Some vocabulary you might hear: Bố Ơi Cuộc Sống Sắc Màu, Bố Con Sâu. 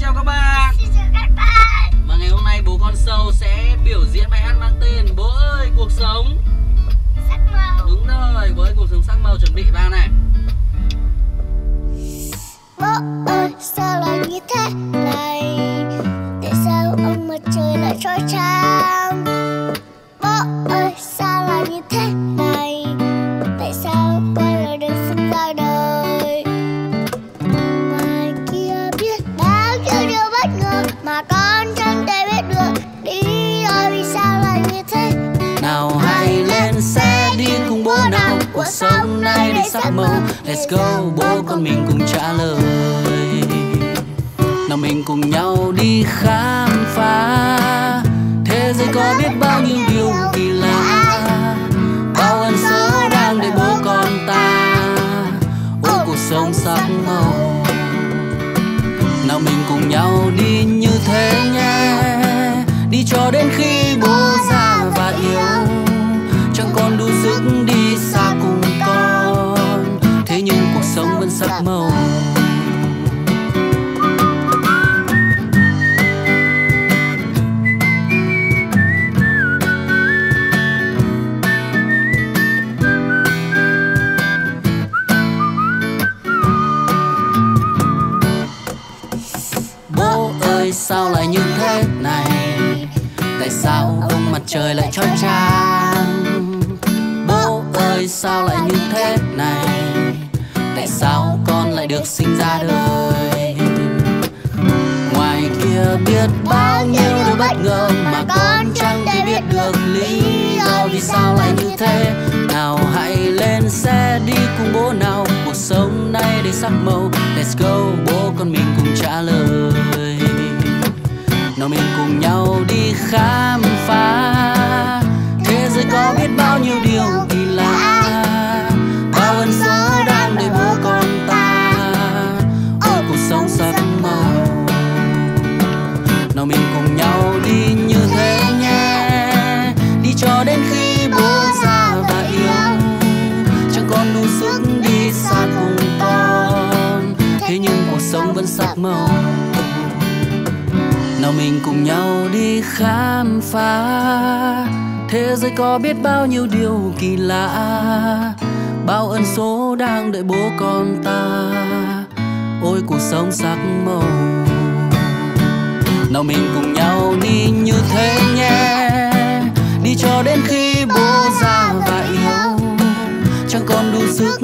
Chào các bạn. Xin chào các bạn. Và ngày hôm nay Bố Con Sâu sẽ biểu diễn bài hát mang tên Bố Ơi Cuộc Sống Sắc Màu. Đúng rồi, Bố Ơi Cuộc Sống Sắc Màu, chuẩn bị vào này. Bố ơi, sao lại như thế này? Tại sao ông mặt trời lại trói chang? Bố ơi, sao lại như thế này? Tại sao con lại được sinh ra đời? Ngoài kia biết bao nhiêu điều bất ngờ mà con chẳng thể biết được. Đi rồi vì sao lại như thế? Nào hãy lên xe điên cùng bố nào, cuộc sống này đầy sắc màu. Let's go, bố con mình cùng trả lời. Nào mình cùng nhau đi khám phá thế giới có biết bao nhiêu điều kỳ lạ, bao ân số đang đợi bố con ta. Ôi cuộc sống sắc màu, nào mình cùng nhau đi như thế nhé, đi cho đến khi bố già và yếu, chẳng còn đủ sức đi xa cùng con, thế nhưng cuộc sống vẫn sắc màu. Sao lại như thế này? Tại sao ông mặt trời lại trói chang? Bố ơi, sao lại như thế này? Tại sao con lại được sinh ra đời? Ngoài kia biết bao nhiêu điều bất ngờ mà con chẳng thể biết được lý do vì sao lại như thế. Nào hãy lên xe đi cùng bố nào, cuộc sống này đầy sắc màu. Let's go, bố con mình cùng trả lời. Nào mình cùng nhau đi khám phá thế giới có biết bao nhiêu điều kỳ lạ, bao ân số đang đợi bố con ta. Ôi cuộc sống sắc màu, nào mình cùng nhau đi như thế nhé, đi cho đến khi bố già và yếu, chẳng còn đủ sức đi xa cùng con, thế nhưng cuộc sống vẫn sắc màu. Nào mình cùng nhau đi khám phá thế giới có biết bao nhiêu điều kỳ lạ, bao ân số đang đợi bố con ta. Ôi cuộc sống sắc màu, nào mình cùng nhau đi như thế nhé, đi cho đến khi bố già và yếu, chẳng còn đủ sức